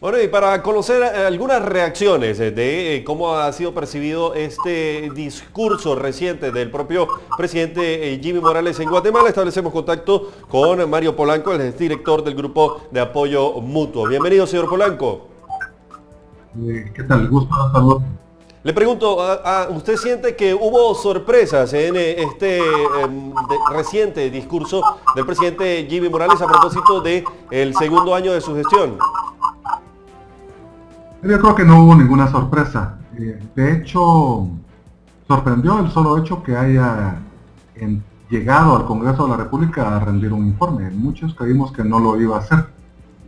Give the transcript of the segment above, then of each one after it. Bueno, y para conocer algunas reacciones de cómo ha sido percibido este discurso reciente del propio presidente Jimmy Morales en Guatemala, establecemos contacto con Mario Polanco, el director del Grupo de Apoyo Mutuo. Bienvenido, señor Polanco. ¿Qué tal? Gusto, saludos. Le pregunto, ¿usted siente que hubo sorpresas en este reciente discurso del presidente Jimmy Morales a propósito del segundo año de su gestión? Yo creo que no hubo ninguna sorpresa. De hecho, sorprendió el solo hecho que haya llegado al Congreso de la República a rendir un informe. Muchos creímos que no lo iba a hacer,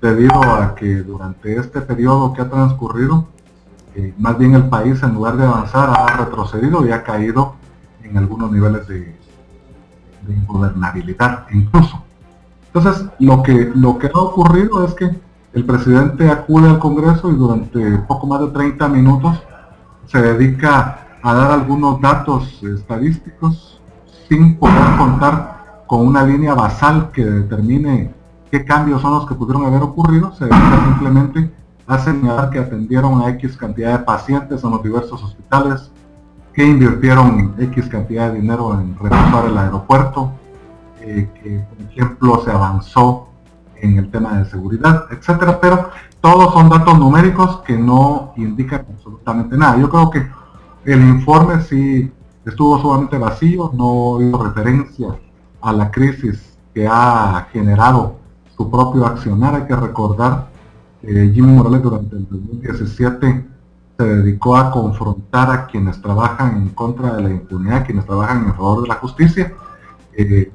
debido a que durante este periodo que ha transcurrido, más bien el país, en lugar de avanzar, ha retrocedido y ha caído en algunos niveles de ingobernabilidad incluso. Entonces, lo que ha ocurrido es que el presidente acude al Congreso y durante poco más de 30 minutos se dedica a dar algunos datos estadísticos sin poder contar con una línea basal que determine qué cambios son los que pudieron haber ocurrido. Se dedica simplemente a señalar que atendieron a X cantidad de pacientes en los diversos hospitales, que invirtieron X cantidad de dinero en reforzar el aeropuerto, que por ejemplo se avanzó en el tema de seguridad, etcétera, pero todos son datos numéricos que no indican absolutamente nada. Yo creo que el informe sí estuvo sumamente vacío, no hizo referencia a la crisis que ha generado su propio accionar. Hay que recordar que Jimmy Morales durante el 2017 se dedicó a confrontar a quienes trabajan en contra de la impunidad, quienes trabajan en favor de la justicia,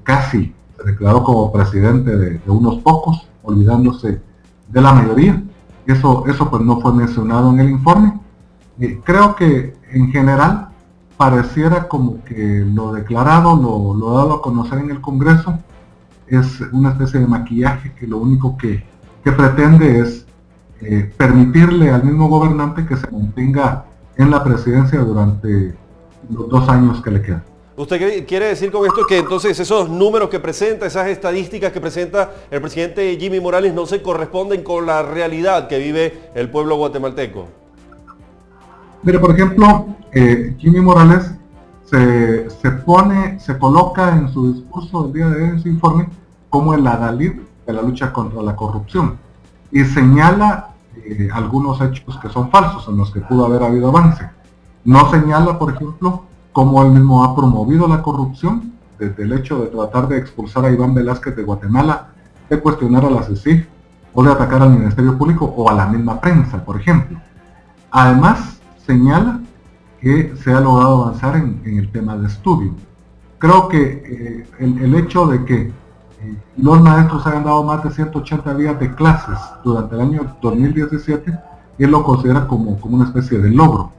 casi se declaró como presidente de unos pocos, olvidándose de la mayoría. Eso pues no fue mencionado en el informe. Creo que en general pareciera como que lo declarado, lo dado a conocer en el Congreso, es una especie de maquillaje que lo único que pretende es permitirle al mismo gobernante que se mantenga en la presidencia durante los 2 años que le quedan. ¿Usted quiere decir con esto que entonces esos números que presenta, esas estadísticas que presenta el presidente Jimmy Morales no se corresponden con la realidad que vive el pueblo guatemalteco? Mire, por ejemplo, Jimmy Morales se coloca en su discurso del día de hoy, en su informe, como el adalid de la lucha contra la corrupción y señala algunos hechos que son falsos, en los que pudo haber habido avance. No señala, por ejemplo, cómo él mismo ha promovido la corrupción, desde el hecho de tratar de expulsar a Iván Velázquez de Guatemala, de cuestionar a la CICIG, o de atacar al Ministerio Público o a la misma prensa, por ejemplo. Además, señala que se ha logrado avanzar en el tema de estudio. Creo que el hecho de que los maestros hayan dado más de 180 días de clases durante el año 2017, él lo considera como una especie de logro,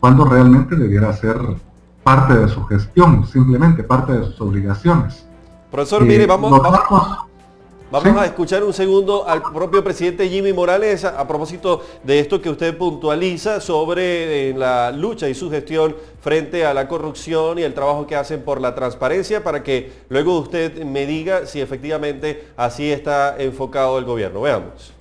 cuando realmente debiera ser parte de su gestión, simplemente parte de sus obligaciones. Profesor, mire, vamos a escuchar un segundo al propio presidente Jimmy Morales a propósito de esto que usted puntualiza sobre la lucha y su gestión frente a la corrupción y el trabajo que hacen por la transparencia, para que luego usted me diga si efectivamente así está enfocado el gobierno. Veamos.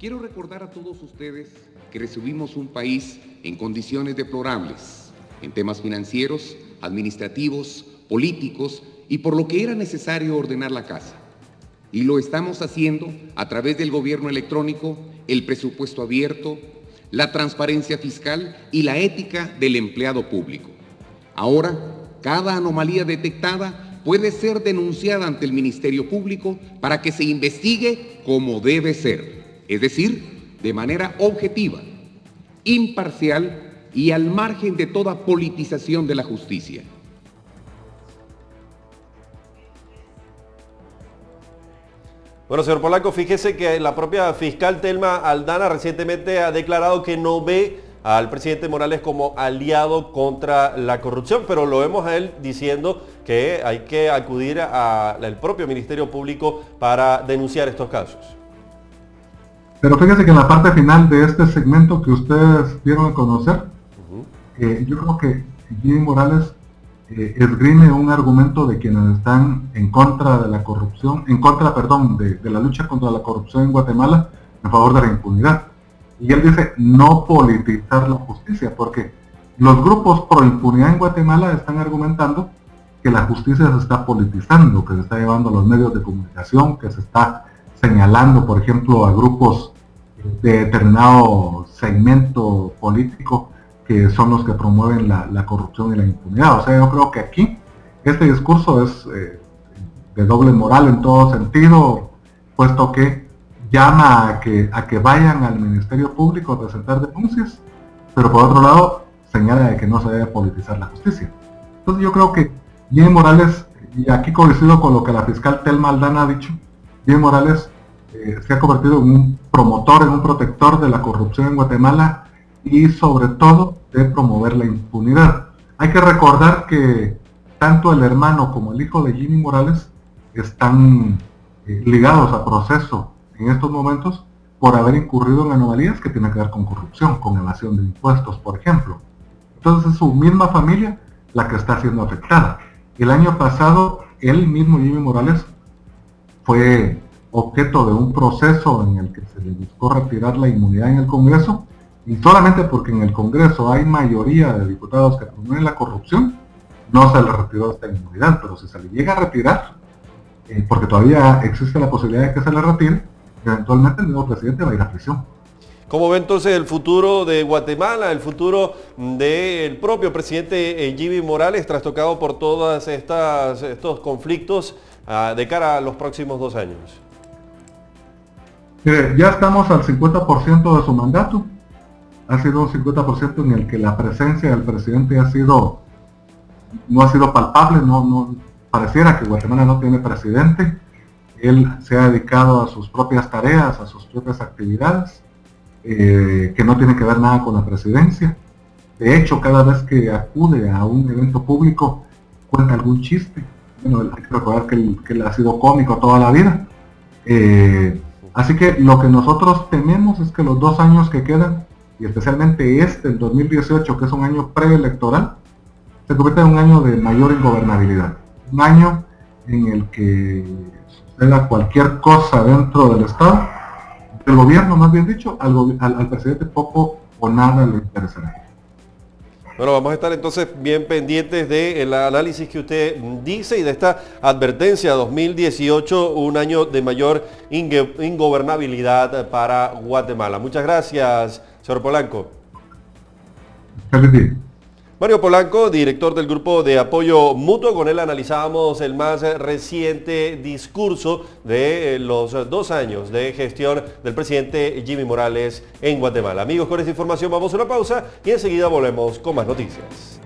Quiero recordar a todos ustedes que recibimos un país en condiciones deplorables en temas financieros, administrativos, políticos y por lo que era necesario ordenar la casa. Y lo estamos haciendo a través del gobierno electrónico, el presupuesto abierto, la transparencia fiscal y la ética del empleado público. Ahora, cada anomalía detectada puede ser denunciada ante el Ministerio Público para que se investigue como debe ser, es decir, de manera objetiva, imparcial y al margen de toda politización de la justicia. Bueno, señor Polanco, fíjese que la propia fiscal Telma Aldana recientemente ha declarado que no ve al presidente Morales como aliado contra la corrupción, pero lo vemos a él diciendo que hay que acudir al propio Ministerio Público para denunciar estos casos. Pero fíjese que en la parte final de este segmento que ustedes dieron a conocer, yo creo que Jimmy Morales esgrime un argumento de quienes están en contra de la corrupción, en contra, perdón, de la lucha contra la corrupción en Guatemala, en favor de la impunidad. Y él dice no politizar la justicia, porque los grupos pro impunidad en Guatemala están argumentando que la justicia se está politizando, que se está llevando a los medios de comunicación, que se está señalando, por ejemplo, a grupos de determinado segmento político que son los que promueven la corrupción y la impunidad. O sea, yo creo que aquí este discurso es de doble moral en todo sentido, puesto que llama a que vayan al Ministerio Público a presentar denuncias, pero por otro lado señala de que no se debe politizar la justicia. Entonces yo creo que Jimmy Morales, y aquí coincido con lo que la fiscal Telma Aldana ha dicho, Jimmy Morales se ha convertido en un promotor, en un protector de la corrupción en Guatemala y sobre todo de promover la impunidad. Hay que recordar que tanto el hermano como el hijo de Jimmy Morales están ligados a proceso en estos momentos por haber incurrido en anomalías que tienen que ver con corrupción, con evasión de impuestos, por ejemplo. Entonces es su misma familia la que está siendo afectada. El año pasado él mismo, Jimmy Morales, fue objeto de un proceso en el que se le buscó retirar la inmunidad en el Congreso, y solamente porque en el Congreso hay mayoría de diputados que promueven la corrupción, no se le retiró esta inmunidad. Pero si se le llega a retirar, porque todavía existe la posibilidad de que se le retire, eventualmente el nuevo presidente va a ir a prisión. ¿Cómo ve entonces el futuro de Guatemala, el futuro del propio presidente Jimmy Morales, trastocado por todos estos conflictos de cara a los próximos 2 años? Mire, ya estamos al 50% de su mandato. Ha sido un 50% en el que la presencia del presidente no ha sido palpable, no pareciera que Guatemala no tiene presidente. Él se ha dedicado a sus propias tareas, a sus propias actividades, que no tiene que ver nada con la presidencia. De hecho, cada vez que acude a un evento público cuenta algún chiste. Bueno, hay que recordar que él ha sido cómico toda la vida. Así que lo que nosotros tememos es que los 2 años que quedan, y especialmente el 2018, que es un año preelectoral, se convierte en un año de mayor ingobernabilidad, un año en el que suceda cualquier cosa dentro del Estado, del gobierno más bien dicho, al presidente poco o nada le interesará. Bueno, vamos a estar entonces bien pendientes del análisis que usted dice y de esta advertencia 2018, un año de mayor ingobernabilidad para Guatemala. Muchas gracias, señor Polanco. Gracias. Mario Polanco, director del Grupo de Apoyo Mutuo, con él analizábamos el más reciente discurso de los 2 años de gestión del presidente Jimmy Morales en Guatemala. Amigos, con esta información vamos a una pausa y enseguida volvemos con más noticias.